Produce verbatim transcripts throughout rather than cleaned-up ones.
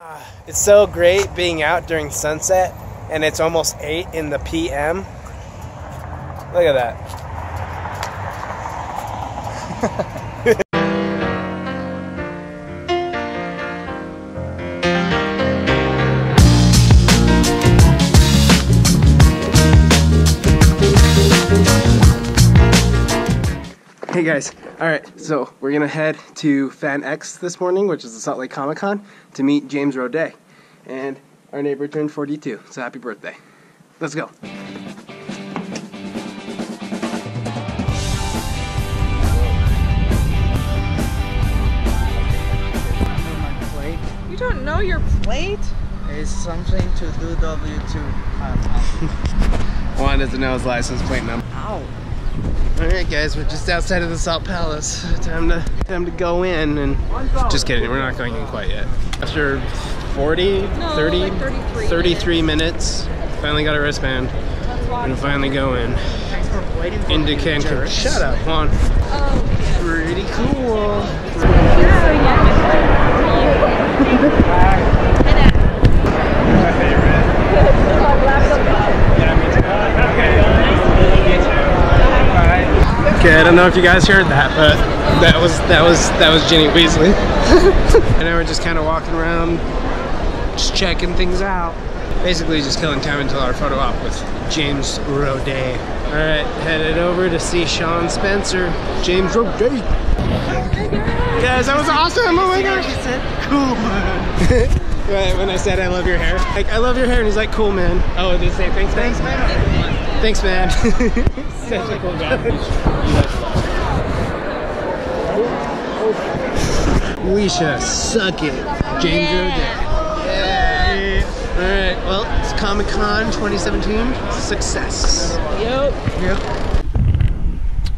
Uh, it's so great being out during sunset, and it's almost eight in the P M Look at that. Hey guys, alright, so we're gonna head to Fan X this morning, which is the Salt Lake Comic Con, to meet James Roday. And our neighbor turned forty-two, so happy birthday. Let's go. You don't know your plate? It's something to do W two. Juan doesn't know his license plate number. Ow. Alright guys, we're just outside of the Salt Palace. Time to time to go in and... Just kidding, we're not going in quite yet. After forty, no, thirty, like thirty-three, thirty-three minutes. minutes, finally got a wristband. And finally go in. Thanks for waiting for into Cancun. Shut up, Juan. Oh. Pretty cool. My favorite. Yeah, me too. Okay, Okay, I don't know if you guys heard that, but that was that was that was Ginny Weasley. And now we're just kind of walking around, just checking things out. Basically, just killing time until our photo op with James Roday. All right, headed over to see Sean Spencer. James Roday. Guys, that was awesome! Oh my gosh! Cool, man. Right when I said I love your hair, like I love your hair, and he's like, cool, man. Oh, did he say thanks, thanks, man? Thanks, man. Such a cool guy. Alicia, suck it. James yeah. Roday. Yeah. Alright, well, it's Comic Con twenty seventeen. Success. Yep. Yep.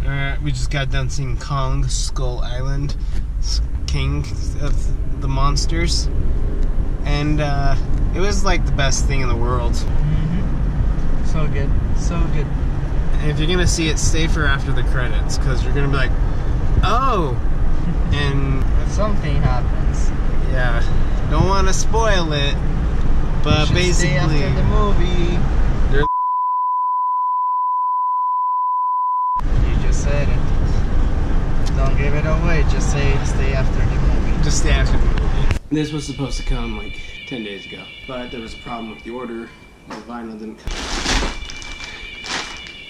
Alright, we just got done seeing Kong Skull Island, king of the monsters. And uh, it was like the best thing in the world. So good, so good. And if you're gonna see it, stay for after the credits, because you're gonna be like, oh, and something happens. Yeah, don't want to spoil it, but you basically, stay after the movie. They're you just said it. Don't give it away. Just say stay after the movie. Just stay after the movie. This was supposed to come like ten days ago, but there was a problem with the order. The vinyl didn't come.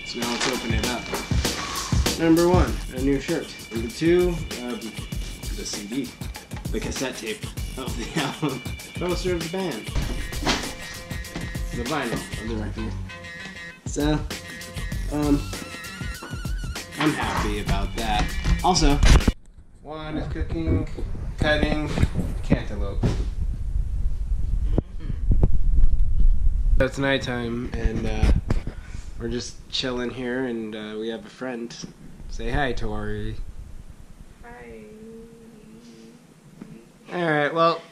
So now let's open it up. Number one, a new shirt. Number two, um, the C D. The cassette tape of the album. Poster of the band. The vinyl of the record. So, um, I'm happy about that. Also, Juan is cooking, cutting cantaloupe. It's nighttime, and uh, we're just chilling here, and uh, we have a friend. Say hi, Tori. Hi. All right, well,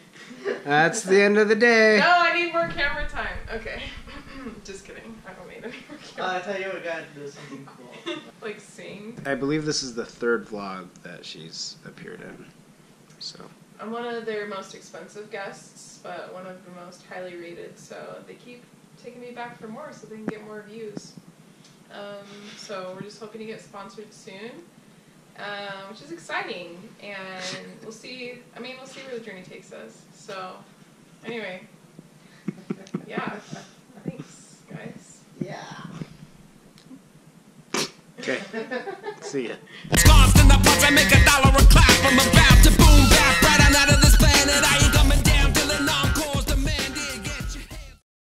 that's the end of the day. No, I need more camera time. Okay. Just kidding. I don't need any more camera. Uh, I tell you what, gotta do something cool. Like sing? I believe this is the third vlog that she's appeared in, so... I'm one of their most expensive guests, but one of the most highly rated, so they keep taking me back for more so they can get more views. Um, so we're just hoping to get sponsored soon, um, which is exciting, and we'll see, I mean, we'll see where the journey takes us. So, anyway, yeah, thanks, guys. Yeah. Okay, see ya. Scarves in the pump and make a dollar a clap from a bath to boom back.